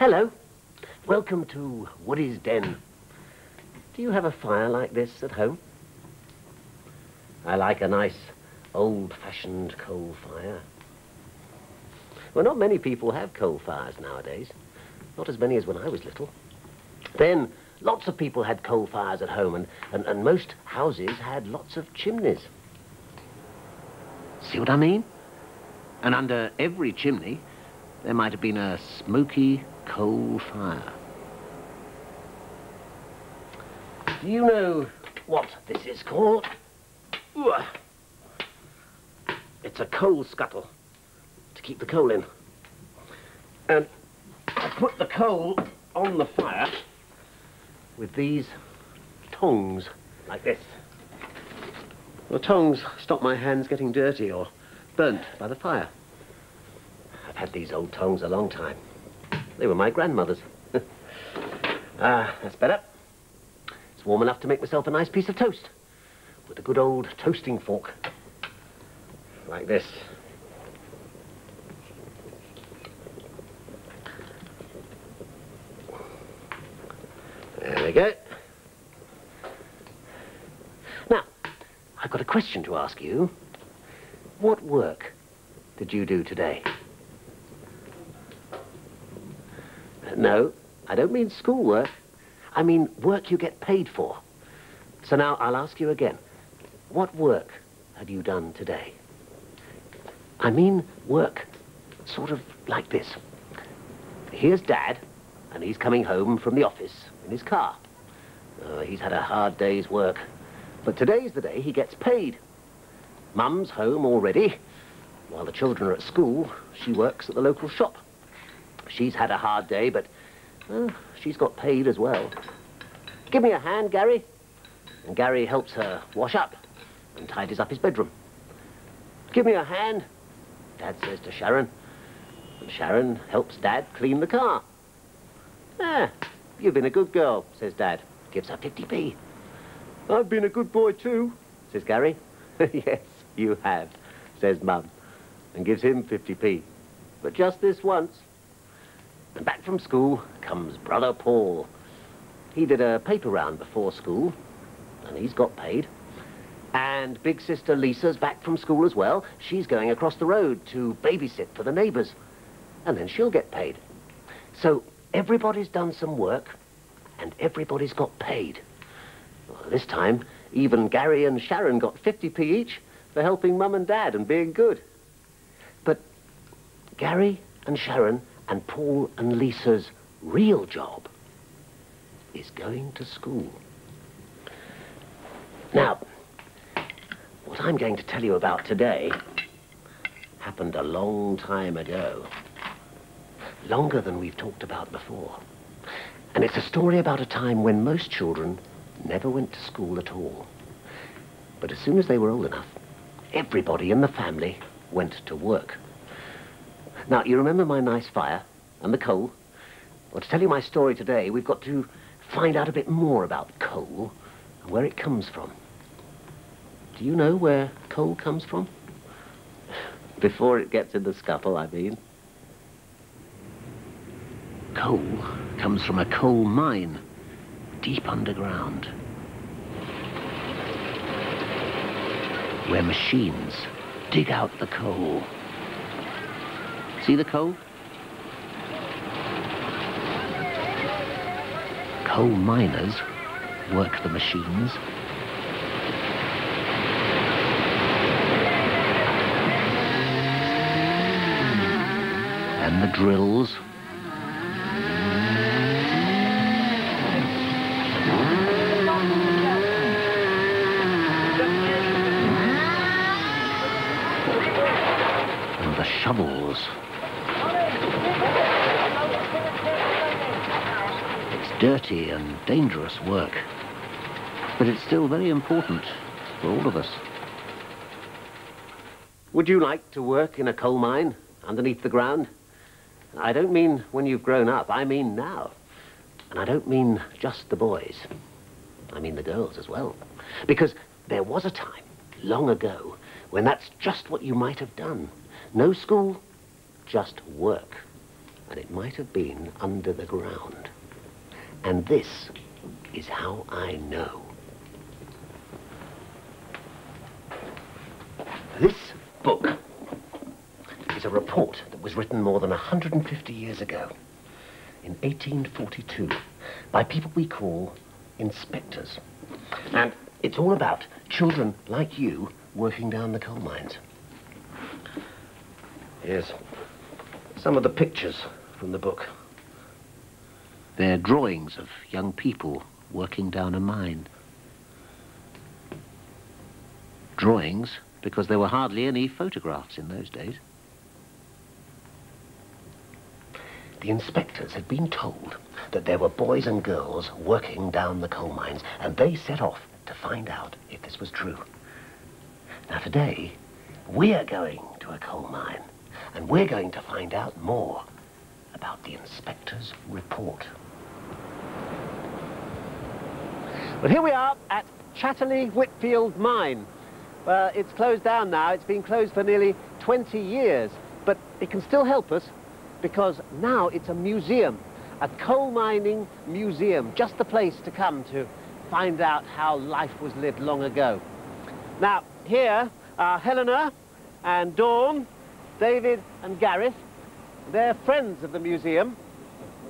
Hello. Welcome to Woody's Den. Do you have a fire like this at home? I like a nice old-fashioned coal fire. Well, not many people have coal fires nowadays. Not as many as when I was little. Then, lots of people had coal fires at home, and most houses had lots of chimneys. See what I mean? And under every chimney, there might have been a smoky coal fire. Do you know what this is called? It's a coal scuttle to keep the coal in. And I put the coal on the fire with these tongs, like this. The tongs stop my hands getting dirty or burnt by the fire. I've had these old tongs a long time. They were my grandmother's. Ah, that's better. It's warm enough to make myself a nice piece of toast with a good old toasting fork, like this. There we go. Now, I've got a question to ask you. What work did you do today? No, I don't mean schoolwork. I mean work you get paid for. So now I'll ask you again. What work have you done today? I mean work sort of like this. Here's Dad, and he's coming home from the office in his car. He's had a hard day's work, but today's the day he gets paid. Mum's home already. While the children are at school, she works at the local shop. She's had a hard day, but she's got paid as well. Give me a hand, Gary. And Gary helps her wash up and tidies up his bedroom. Give me a hand, Dad says to Sharon. And Sharon helps Dad clean the car. Ah, you've been a good girl, says Dad. Gives her 50p. I've been a good boy too, says Gary. Yes, you have, says Mum. And gives him 50p. But just this once. And back from school comes Brother Paul. He did a paper round before school, and he's got paid. And big sister Lisa's back from school as well. She's going across the road to babysit for the neighbours. And then she'll get paid. So everybody's done some work, and everybody's got paid. Well, this time, even Gary and Sharon got 50p each for helping Mum and Dad and being good. But Gary and Sharon and Paul and Lisa's real job is going to school. Now, what I'm going to tell you about today happened a long time ago. Longer than we've talked about before. And it's a story about a time when most children never went to school at all. But as soon as they were old enough, everybody in the family went to work. Now, you remember my nice fire and the coal? Well, to tell you my story today, we've got to find out a bit more about coal and where it comes from. Do you know where coal comes from? Before it gets in the scuttle, I mean. Coal comes from a coal mine, deep underground, where machines dig out the coal. See the coal? Coal miners work the machines. And the drills. And the shovels. Dirty and dangerous work, but it's still very important for all of us. Would you like to work in a coal mine underneath the ground? I don't mean when you've grown up, I mean now. And I don't mean just the boys. I mean the girls as well. Because there was a time, long ago, when that's just what you might have done. No school, just work. and it might have been under the ground. And this is how I know. This book is a report that was written more than 150 years ago, in 1842, by people we call inspectors. And it's all about children like you working down the coal mines. Here's some of the pictures from the book. They're drawings of young people working down a mine. Drawings, because there were hardly any photographs in those days. The inspectors had been told that there were boys and girls working down the coal mines, and they set off to find out if this was true. Now today, we're going to a coal mine, and we're going to find out more about the inspector's report. Well, here we are at Chatterley Whitfield Mine. Well, it's closed down now. It's been closed for nearly 20 years, but it can still help us because now it's a museum, a coal mining museum, just the place to come to find out how life was lived long ago. Now, here are Helena and Dawn, David and Gareth. They're friends of the museum,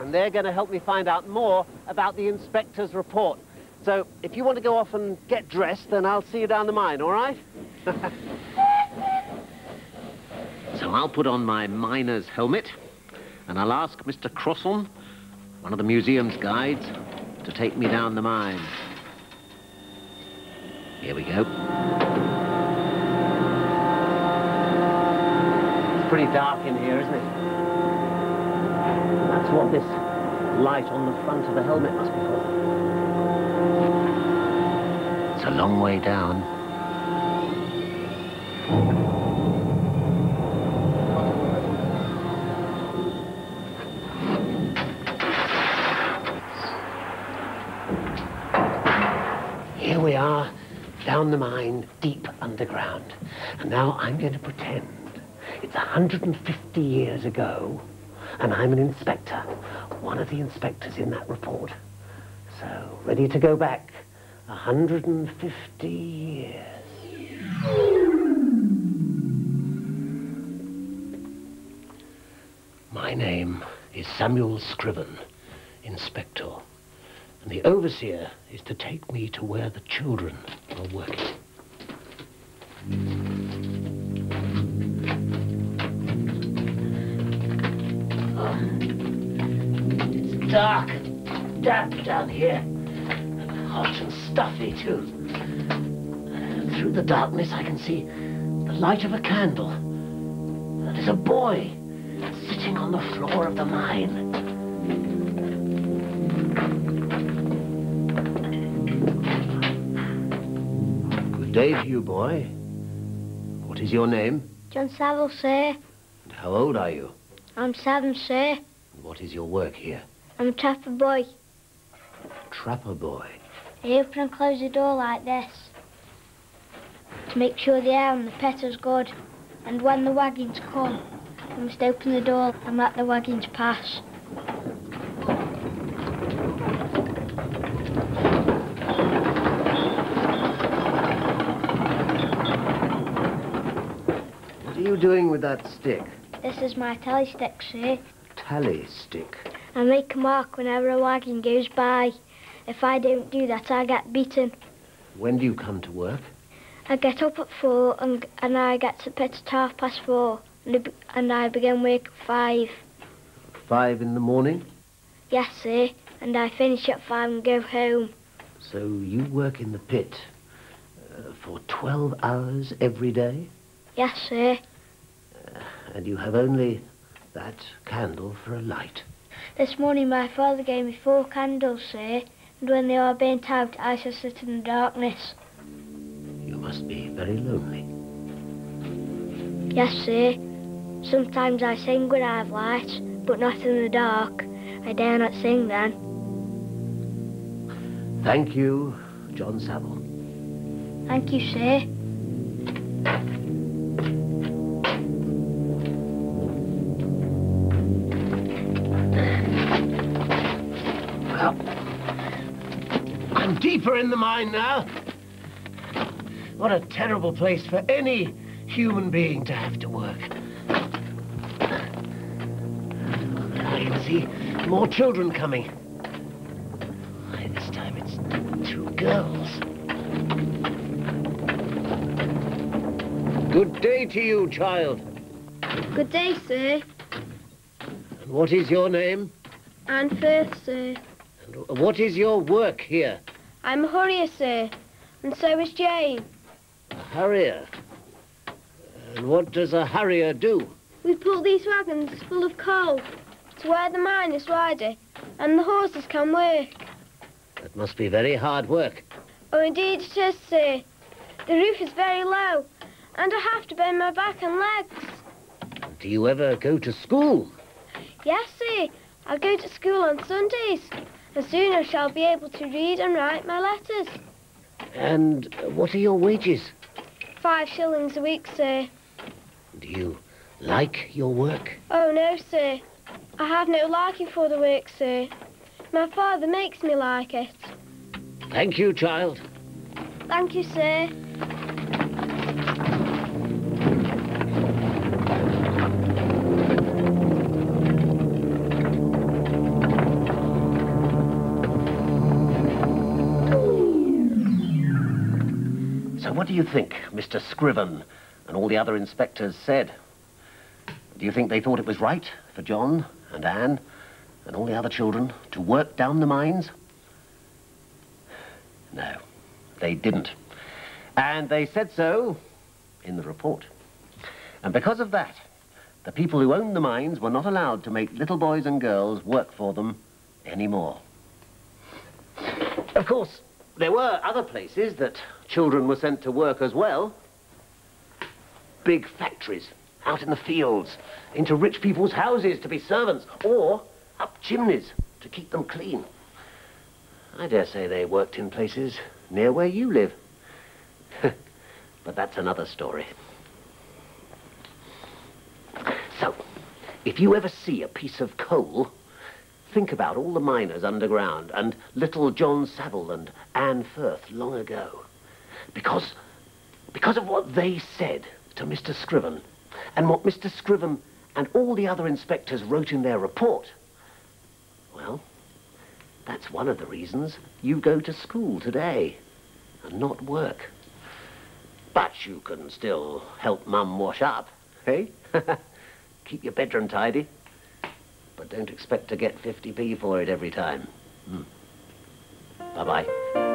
and they're going to help me find out more about the inspector's report. So if you want to go off and get dressed, then I'll see you down the mine, all right? So I'll put on my miner's helmet, and I'll ask Mr. Crossan, one of the museum's guides, to take me down the mine. Here we go. It's pretty dark in here, isn't it? That's what this light on the front of the helmet must be for. It's a long way down. Here we are, down the mine, deep underground. And now I'm going to pretend it's 150 years ago, and I'm an inspector, one of the inspectors in that report. So, ready to go back 150 years. My name is Samuel Scriven, inspector, and the overseer is to take me to where the children are working. Dark and damp down here, and hot and stuffy too. Through the darkness I can see the light of a candle. There's a boy sitting on the floor of the mine. Good day to you, boy. What is your name? John Savile, sir. And how old are you? I'm 7, sir. And what is your work here? I'm a trapper boy. Trapper boy? I open and close the door like this to make sure the air on the petals good. And when the wagons come, I must open the door and let the wagons pass. What are you doing with that stick? This is my tally stick, sir. Tally stick? I make a mark whenever a wagon goes by. If I don't do that, I get beaten. When do you come to work? I get up at 4 and I get to the pit at 4:30 and I begin work at 5. 5 in the morning? Yes, sir, and I finish at 5 and go home. So you work in the pit for 12 hours every day? Yes, sir. And you have only that candle for a light? This morning my father gave me 4 candles, sir, and when they are burnt out, I shall sit in the darkness. You must be very lonely. Yes, sir. Sometimes I sing when I have light, but not in the dark. I dare not sing then. Thank you, John Savile. Thank you, sir. I'm deeper in the mine now. What a terrible place for any human being to have to work. I can see more children coming. Why, this time it's two girls. Good day to you, child. Good day, sir. And what is your name? Anne Firth, sir. And what is your work here? I'm a hurrier, sir, and so is Jane. A hurrier? And what does a hurrier do? We pull these wagons full of coal to where the mine is wider and the horses can work. That must be very hard work. Oh, indeed it is, sir. The roof is very low and I have to bend my back and legs. Do you ever go to school? Yes, sir. I go to school on Sundays, and soon I shall be able to read and write my letters. And what are your wages? 5 shillings a week, sir. Do you like your work? Oh, no, sir. I have no liking for the work, sir. My father makes me like it. Thank you, child. Thank you, sir. What do you think Mr. Scriven and all the other inspectors said? Do you think they thought it was right for John and Anne and all the other children to work down the mines? No, they didn't. And they said so in the report. And because of that, the people who owned the mines were not allowed to make little boys and girls work for them anymore. Of course, there were other places that children were sent to work as well. Big factories, out in the fields, into rich people's houses to be servants, or up chimneys to keep them clean. I dare say they worked in places near where you live. But that's another story. So, if you ever see a piece of coal, think about all the miners underground and little John Savile and Anne Firth long ago. Because of what they said to Mr. Scriven and what Mr. Scriven and all the other inspectors wrote in their report, well, that's one of the reasons you go to school today and not work. But you can still help Mum wash up, eh? Keep your bedroom tidy. But don't expect to get 50p for it every time. Bye-bye.